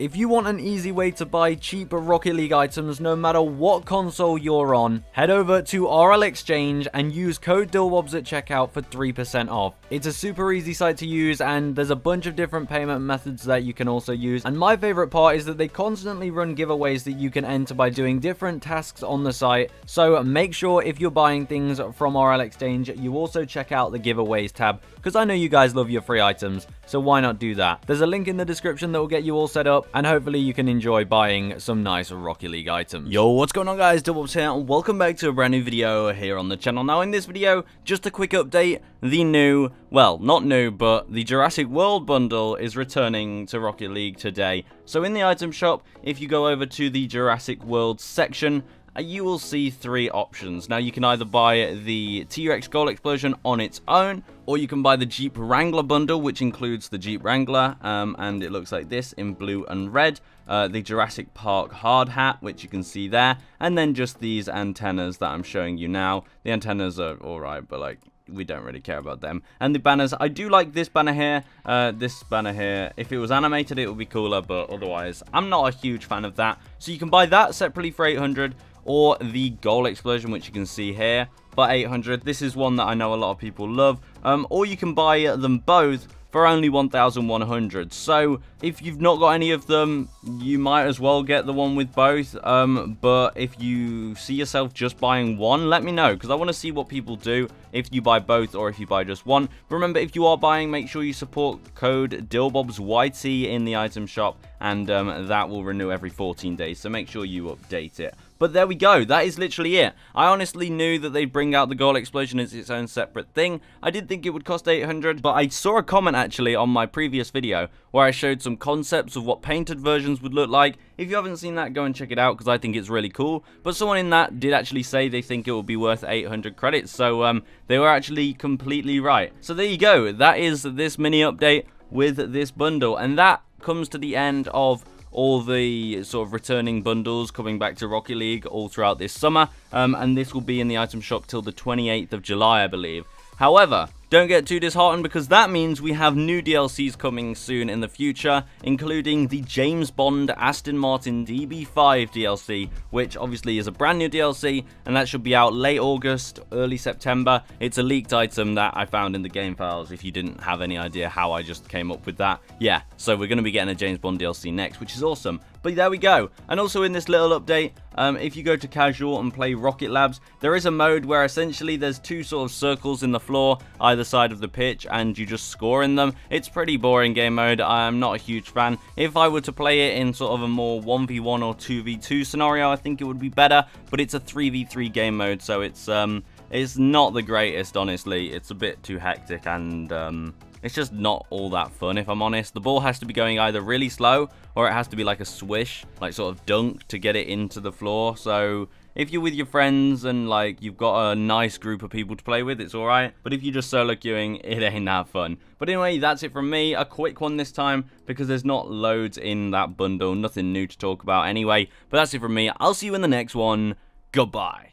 If you want an easy way to buy cheap Rocket League items no matter what console you're on, head over to RL Exchange and use code DILBOBZ at checkout for 3% off. It's a super easy site to use and there's a bunch of different payment methods that you can also use, and my favorite part is that they constantly run giveaways that you can enter by doing different tasks on the site, so make sure if you're buying things from RL Exchange you also check out the giveaways tab, because I know you guys love your free items, so why not do that? There's a link in the description that will get you all set up, and hopefully you can enjoy buying some nice Rocket League items. Yo, what's going on guys, DILBOBZ here, and welcome back to a brand new video here on the channel. Now in this video, just a quick update, the new, well, not new, but the Jurassic World bundle is returning to Rocket League today. So in the item shop, if you go over to the Jurassic World section, you will see three options. Now you can either buy the T-Rex Gold Explosion on its own, or you can buy the Jeep Wrangler bundle, which includes the Jeep Wrangler, and it looks like this in blue and red, the Jurassic Park hard hat, which you can see there, and then just these antennas that I'm showing you now. The antennas are alright, but like, we don't really care about them. And the banners, I do like this banner here, this banner here. If it was animated, it would be cooler, but otherwise, I'm not a huge fan of that. So you can buy that separately for 800, or the Goal Explosion, which you can see here, for 800. This is one that I know a lot of people love. Or you can buy them both for only 1,100. So if you've not got any of them, you might as well get the one with both. But if you see yourself just buying one, let me know, because I want to see what people do if you buy both or if you buy just one. But remember, if you are buying, make sure you support code DILBOBSYT in the item shop, and that will renew every 14 days. So make sure you update it. But there we go, that is literally it. I honestly knew that they'd bring out the Goal Explosion as its own separate thing. I did think it would cost 800, but I saw a comment actually on my previous video where I showed some concepts of what painted versions would look like. If you haven't seen that, go and check it out, because I think it's really cool. But someone in that did actually say they think it will be worth 800 credits, so they were actually completely right. So there you go, that is this mini update with this bundle, and that comes to the end of all the sort of returning bundles coming back to Rocket League all throughout this summer, and this will be in the item shop till the 28th of July, I believe. However, don't get too disheartened, because that means we have new DLCs coming soon in the future, including the James Bond Aston Martin DB5 DLC, which obviously is a brand new DLC, and that should be out late August, early September. It's a leaked item that I found in the game files, if you didn't have any idea how I just came up with that. Yeah, so we're going to be getting a James Bond DLC next, which is awesome. But there we go. And also in this little update, if you go to casual and play Rocket Labs, there is a mode where essentially there's two sort of circles in the floor, either side of the pitch, and you just score in them. It's pretty boring game mode. I'm not a huge fan. If I were to play it in sort of a more 1v1 or 2v2 scenario, I think it would be better, but it's a 3v3 game mode, so it's not the greatest, honestly. It's a bit too hectic, and it's just not all that fun, if I'm honest. The ball has to be going either really slow, or it has to be like a swish, like sort of dunk to get it into the floor. So if you're with your friends and like you've got a nice group of people to play with, it's alright. But if you're just solo queuing, it ain't that fun. But anyway, that's it from me. A quick one this time, because there's not loads in that bundle. Nothing new to talk about anyway. But that's it from me. I'll see you in the next one. Goodbye.